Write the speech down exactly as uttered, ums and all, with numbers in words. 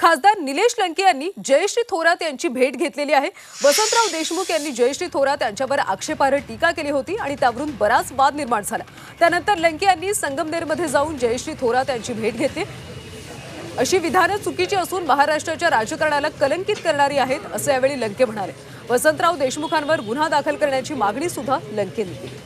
खासदार निलेश लंके यांनी जयश्री थोरात यांची भेट घेतलेली आहे। वसंतराव देशमुख यांनी जयश्री थोरात यांच्यावर आक्षेपार्ह टीका केली होती आणि त्यावरून बराच वाद निर्माण झाला। त्यानंतर लंके यांनी संगमनेर मध्ये जाऊन जयश्री थोरात यांची भेट घेतली। अशी विधानं चुकीची असून महाराष्ट्राच्या राजकारणाला कलंकित करणारी आहेत असे यावेळी लंके म्हणाले। वसंतराव देशमुखांवर गुन्हा दाखल करण्याची मागणी सुद्धा लंकेने केली।